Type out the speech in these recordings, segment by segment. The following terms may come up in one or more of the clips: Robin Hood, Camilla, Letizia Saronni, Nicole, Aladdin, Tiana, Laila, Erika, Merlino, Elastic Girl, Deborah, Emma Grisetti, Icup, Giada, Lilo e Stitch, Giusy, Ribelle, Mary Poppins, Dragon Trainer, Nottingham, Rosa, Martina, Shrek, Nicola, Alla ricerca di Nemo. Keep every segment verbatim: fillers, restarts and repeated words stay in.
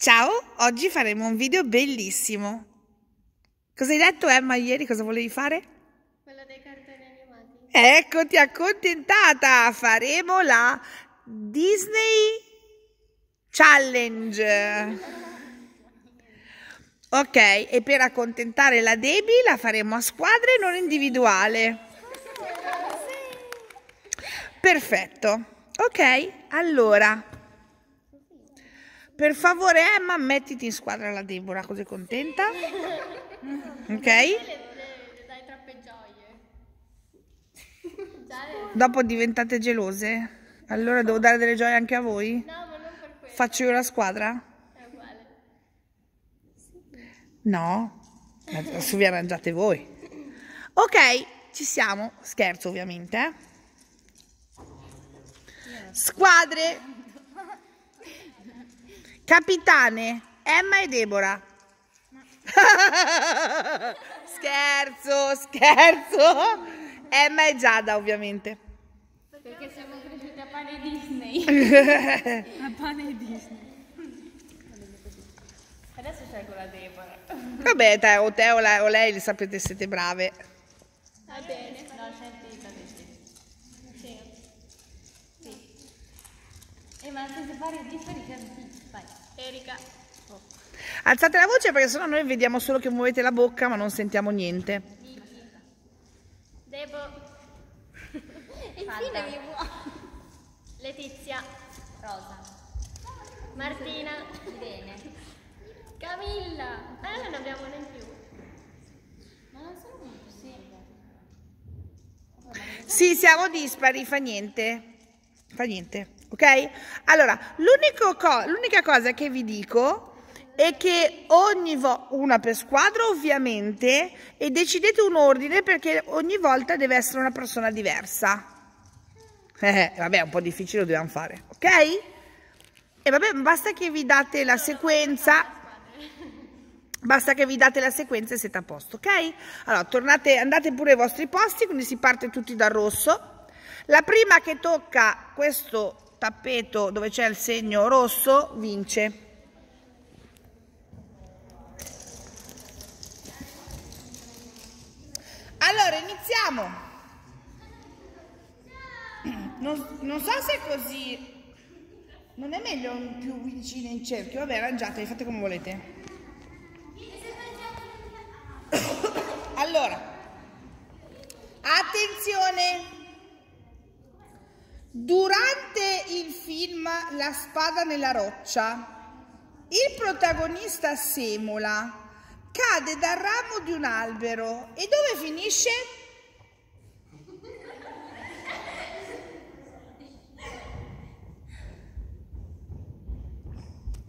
Ciao, oggi faremo un video bellissimo. Cosa hai detto Emma ieri? Cosa volevi fare? Quello dei cartoni animati. Ecco, ti accontentata! Faremo la Disney Challenge. Ok, e per accontentare la Debbie la faremo a squadre, non individuale. Perfetto. Ok, allora... Per favore Emma, mettiti in squadra la Deborah, così contenta. Ok? Dai, troppe gioie. Dopo diventate gelose? Allora devo dare delle gioie anche a voi? No, ma non per questo. Faccio io la squadra? È uguale. No, adesso vi arrangiate voi. Ok, ci siamo. Scherzo ovviamente. Eh? Squadre! Capitane, Emma e Deborah. No. Scherzo, scherzo. Emma e Giada, ovviamente. Perché siamo cresciuti a pane Disney. A pane Disney. Adesso c'è con la Deborah. Vabbè, te, o te o, la, o lei, le sapete, siete brave. Va bene. No, senti, sì. Sì. E ma se pare di fare i Erika. Oh. Alzate la voce perché sennò noi vediamo solo che muovete la bocca ma non sentiamo niente. Debo. Infine mi vuoi. Letizia. Rosa. Martina. Bene. Camilla. Ma noi non abbiamo ne più. Ma non sono molto semplici. Sì, siamo dispari, fa niente. Fa niente. Ok? Allora, l'unica co cosa che vi dico è che ogni volta, una per squadra ovviamente, e decidete un ordine perché ogni volta deve essere una persona diversa. Eh, vabbè, è un po' difficile, lo dobbiamo fare, ok? E vabbè, basta che vi date la sequenza, basta che vi date la sequenza e siete a posto, ok? Allora, tornate, andate pure ai vostri posti, quindi si parte tutti dal rosso. La prima che tocca questo tappeto dove c'è il segno rosso vince. Allora iniziamo. Non, non so se è così. Non è meglio più vicino in cerchio? Vabbè, arrangiatevi, fate come volete. Allora, attenzione. Durante il film La spada nella roccia, il protagonista Semola cade dal ramo di un albero e dove finisce?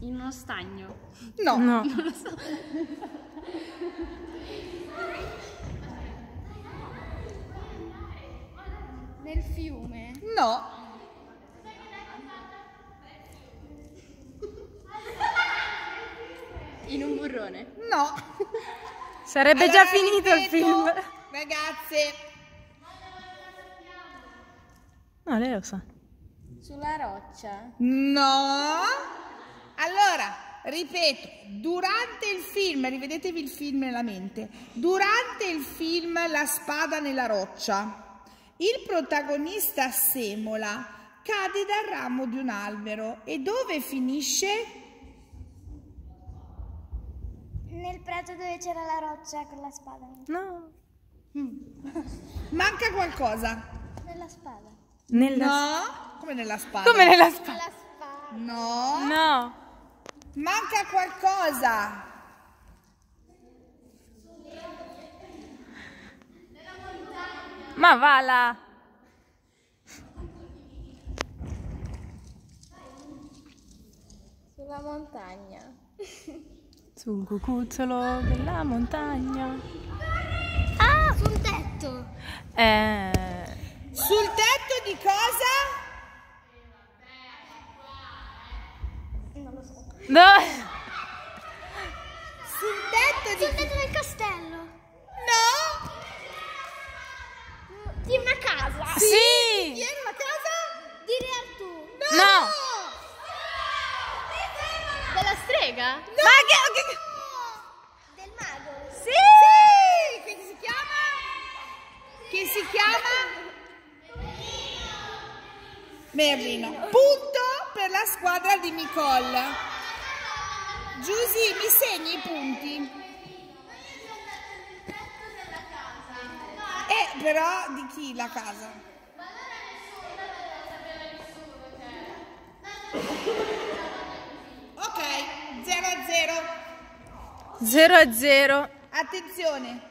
In uno stagno. No, no. Non lo so. Nel fiume? No. In un burrone? No. Sarebbe allora, già finito ripeto, il film. Ragazze. No, lei lo sa. Sulla roccia? No. Allora, ripeto, durante il film, rivedetevi il film nella mente, durante il film La spada nella roccia, il protagonista Semola cade dal ramo di un albero e dove finisce? Nel prato dove c'era la roccia con la spada. No. Manca qualcosa. Nella spada. Nella no. Sp Come nella spada? Come nella spada? No. No. Manca qualcosa. Ma va là! Sulla montagna. Su un cucuzzolo della montagna. Ah! Sul tetto! Eh... Sul tetto di cosa? Non lo so. No. Sul tetto di... Sul tetto del castello! No! Di una casa. Sì. Sì. Di una casa? Di Artù. No. No. Della strega. maga? No. Ma che... Okay. Del mago? Sì! Sì! Quindi si chiama? Sì. Che si chiama? Merlino. Merlino. Punto per la squadra di Nicole. Giusy, mi segni i punti? Eh, però di chi la casa? Ok, zero a zero. Attenzione.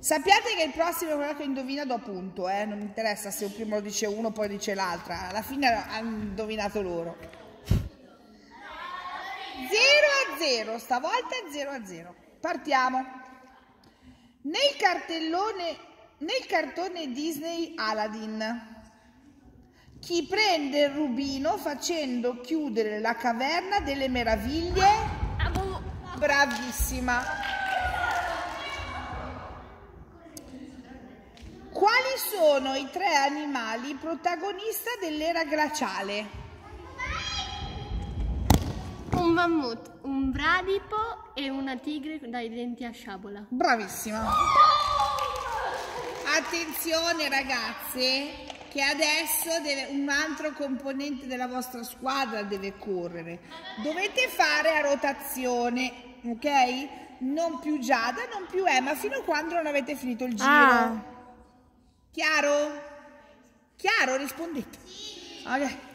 Sappiate che il prossimo è quello che indovina do punto, eh? Non mi interessa se prima lo dice uno poi dice l'altra. Alla fine hanno indovinato loro. Zero a zero, stavolta zero a zero. Partiamo. Nel cartellone, nel cartone Disney Aladdin, chi prende il rubino facendo chiudere la caverna delle meraviglie? Bravissima! Quali sono i tre animali protagonisti dell'era glaciale? Un mammut, un bradipo e una tigre dai denti a sciabola. Bravissima! Attenzione ragazze! Che adesso deve, un altro componente della vostra squadra deve correre. Dovete fare a rotazione, ok? Non più Giada, non più Emma, fino a quando non avete finito il giro. Ah. Chiaro? Chiaro? Rispondete. Sì. Okay.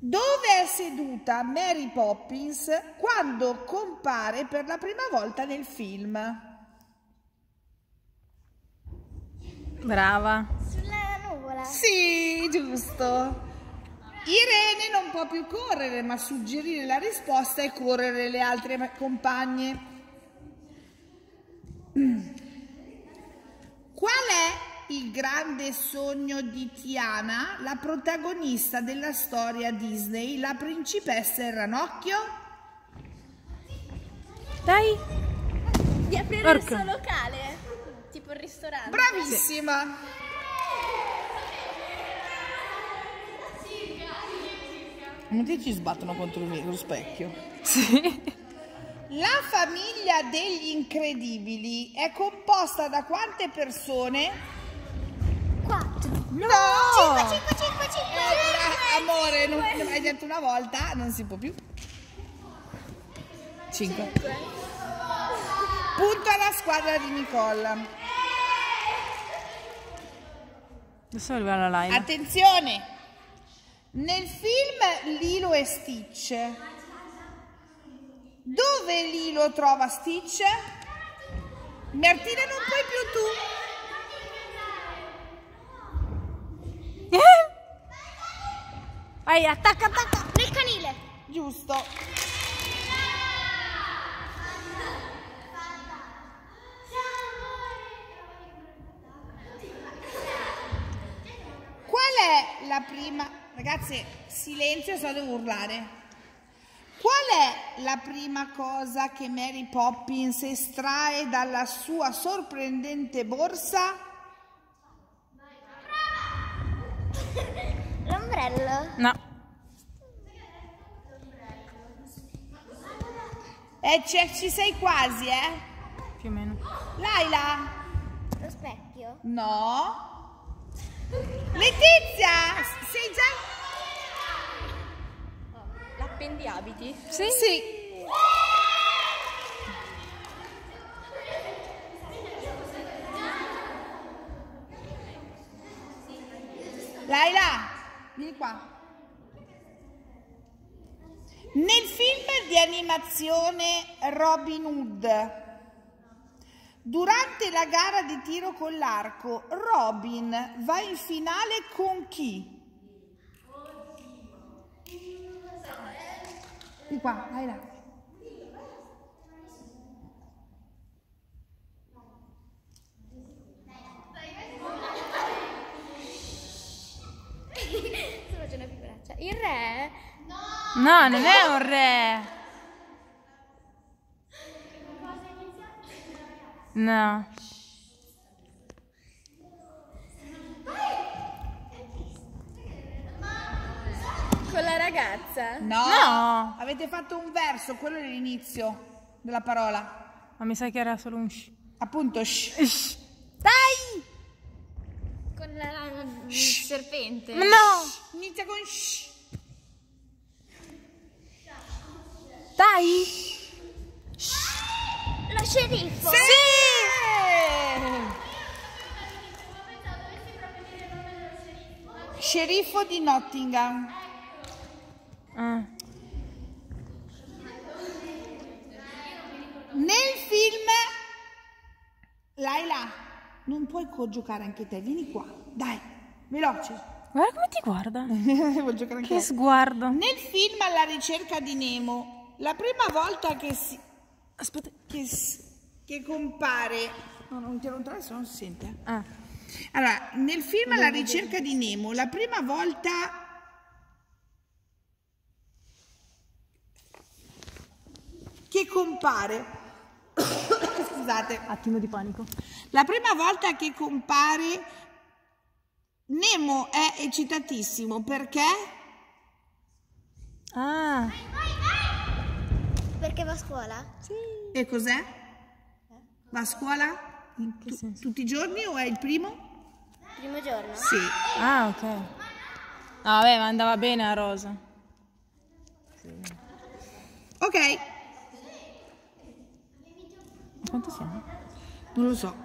Dove è seduta Mary Poppins quando compare per la prima volta nel film? Brava. Sulla nuvola. Sì, giusto. Irene non può più correre, ma suggerire la risposta e correre le altre compagne. Qual è il grande sogno di Tiana, la protagonista della storia Disney, la principessa e il ranocchio? Dai. Di aprire il suo locale. Tipo il ristorante. Bravissima! Non ti ci sbattono contro lo specchio. Sì. La famiglia degli incredibili è composta da quante persone? Quattro. No! Cinque, cinque, cinque, cinque! Eh, amore, non, hai detto una volta, non si può più. Cinque. Cinque. Punto alla squadra di Nicola. Adesso arriva la Laila. Attenzione! Nel film Lilo e Stitch, dove Lilo trova Stitch? Martina, non puoi più tu. Eh? Vai, attacca, attacca! Nel canile! Giusto. Qual è la prima... Ragazze, silenzio, so devo urlare. Qual è la prima cosa che Mary Poppins estrae dalla sua sorprendente borsa? L'ombrello? No. Eh, cioè, ci sei quasi, eh? Più o meno. Laila? Lo specchio? No. Letizia, sei già... L'appendiabiti? Sì. Sì. Laila, vieni qua. Nel film di animazione Robin Hood, durante la gara di tiro con l'arco, Robin va in finale con chi? Di qua, vai là. Il re? No, no, non è un re. No. quella ragazza? No. No. Avete fatto un verso, quello è l'inizio della parola. Ma mi sa che era solo un sh. Appunto sh. Sh. Dai! Con la, la, il sh. serpente. Ma no! Sh. Inizia con sh. Dai! Shh. Lo sceriffo! Sì! Sì! Sceriffo di Nottingham. Ah. Nel film Laila, non puoi giocare anche te, vieni qua, dai, veloce. Guarda come ti guarda. Vuoi giocare anche te? Che sguardo. Nel film Alla ricerca di Nemo, la prima volta che si... Aspetta. Che, che compare... No, non interrompo adesso, non si sente. Ah. Allora, nel film Alla ricerca di Nemo, la prima volta... Che compare... Scusate. Attimo di panico. La prima volta che compare... Nemo è eccitatissimo, perché... Ah... Vai, vai, vai! Perché va a scuola? Sì. E cos'è? Va a scuola? In che senso? Tutti i giorni o è il primo? Primo giorno? Sì. Ah, ok. Ah, vabbè, ma andava bene a Rosa. Sì. Ok. Quanto siamo? Non lo so.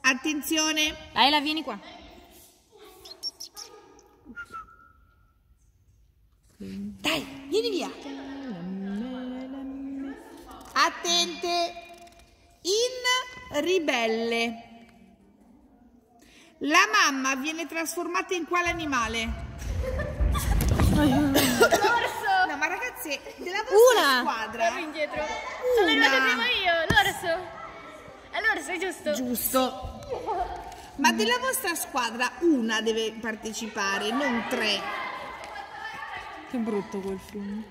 Attenzione. Laila, vieni qua. Dai, vieni via. Attente, in Ribelle la mamma viene trasformata in quale animale? L'orso. No, ma ragazzi, della vostra Una. squadra Una. sono arrivata prima io, l'orso. È l'orso, è giusto? Giusto. Ma della vostra squadra una deve partecipare, non tre. Che brutto quel film.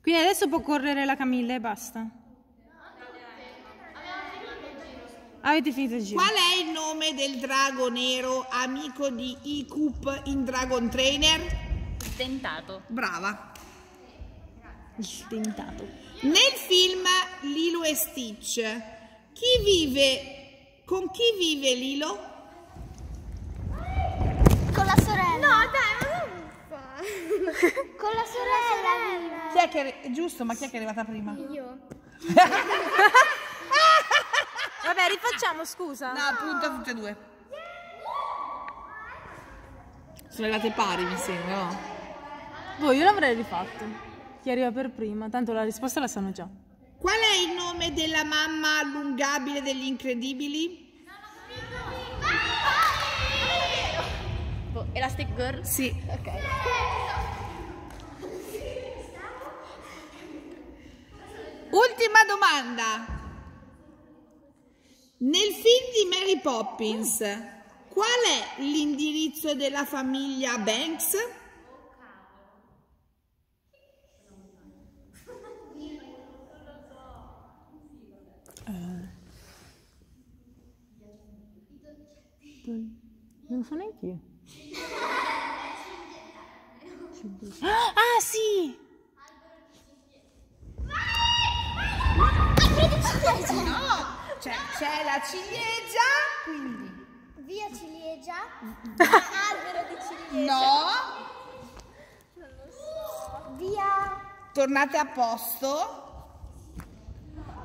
Quindi adesso può correre la Camilla e basta. No, avete finito il giro. Qual è il nome del drago nero amico di Icup in Dragon Trainer? Il tentato. Brava. Il tentato. Nel film Lilo e Stitch, chi vive con chi vive Lilo? Con la sorella. No, dai. Con la sorella. Chi è che è giusto, ma chi è che è arrivata prima? Io. Vabbè, rifacciamo, scusa. No, appunto, tutte e due. Sono arrivate pari, mi sembra, no? Boh, io l'avrei rifatto. Chi arriva per prima, tanto la risposta la sanno già. Qual è il nome della mamma allungabile degli incredibili? Boh, Elastic Girl? Sì. Ok. Ultima domanda. Nel film di Mary Poppins, qual è l'indirizzo della famiglia Banks? Uh, non so neanche io. Ah, sì! No, c'è cioè, la ciliegia, quindi via ciliegia, albero di ciliegia. No, non lo so. Via. Tornate a posto.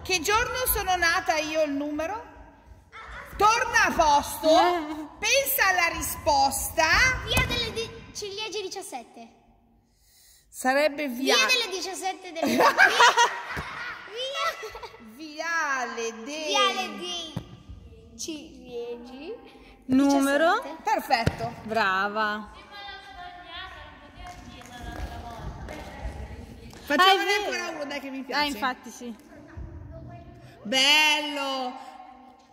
Che giorno sono nata io il numero? Torna a posto. Pensa alla risposta. Via delle ciliegie diciassette. Sarebbe via. Via delle diciassette delle ciliegie. Viale dei... Viale dei ciliegi. Numero? diciassette. Perfetto. Brava. Facciamone ah, ancora uno, dai, che mi piace. Ah, infatti sì. Bello.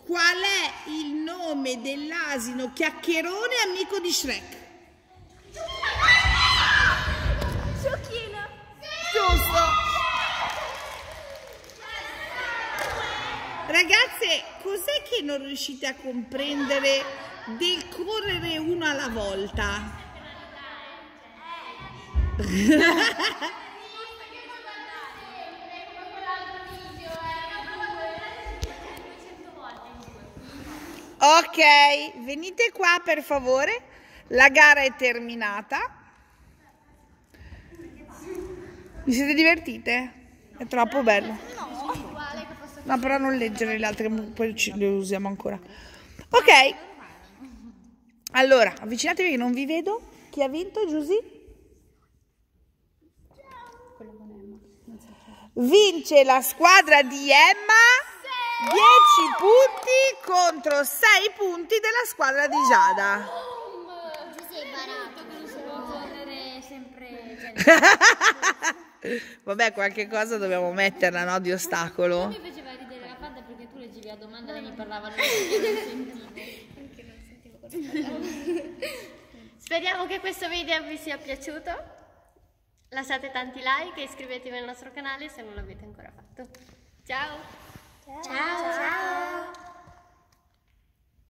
Qual è il nome dell'asino chiacchierone amico di Shrek? Sciocchino. Giusto. Ragazze, cos'è che che non riuscite a comprendere del correre uno alla volta? Ok, venite qua per favore, la gara è terminata. Vi siete divertite? È troppo bello. No, però non leggere le altre, poi le usiamo ancora. Ok. Allora, avvicinatevi che non vi vedo. Chi ha vinto, Giusy? Vince la squadra di Emma. dieci punti contro sei punti della squadra di Giada. Giusy è barato, quindi se lo correre sempre... Vabbè, qualche cosa dobbiamo metterla, no? Di ostacolo. Mi piaceva ridere la fanta perché tu leggevi la domanda e mi parlavano e non sentivo. Speriamo che questo video vi sia piaciuto. Lasciate tanti like e iscrivetevi al nostro canale se non l'avete ancora fatto. Ciao! Ciao! Ciao.